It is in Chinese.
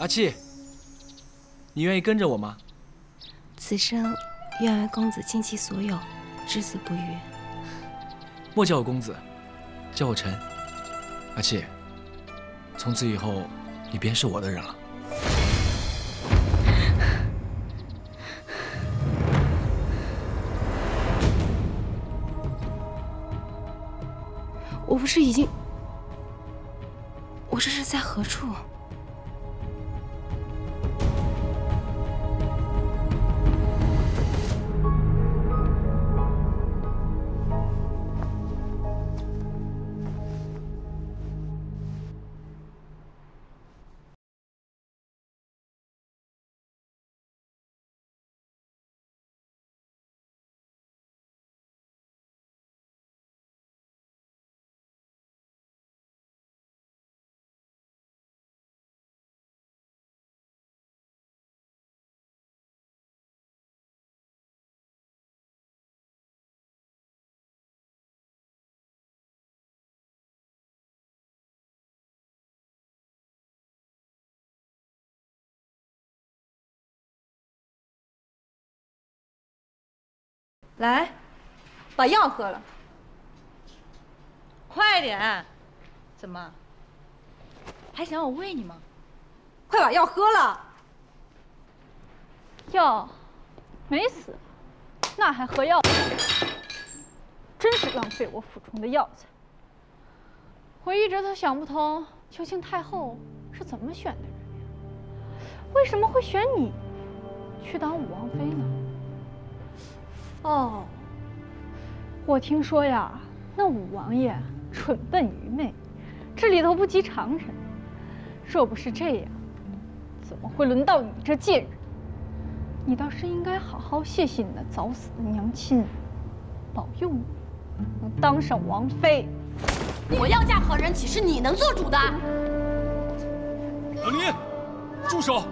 阿七，你愿意跟着我吗？此生愿为公子倾其所有，至死不渝。莫叫我公子，叫我臣。阿七，从此以后，你便是我的人了。 我不是已经……我这是在何处？来，把药喝了，快点！怎么，还想我喂你吗？快把药喝了！药没死，那还喝药？真是浪费我府中的药材。我一直都想不通，秋清太后是怎么选的人，为什么会选你去当武王妃呢？ 哦，我听说呀，那武王爷蠢笨愚昧，这里头不及常人。若不是这样，怎么会轮到你这贱人？你倒是应该好好谢谢你的早死的娘亲，保佑你能当上王妃。我要嫁好人，岂是你能做主的？冷凝，住手！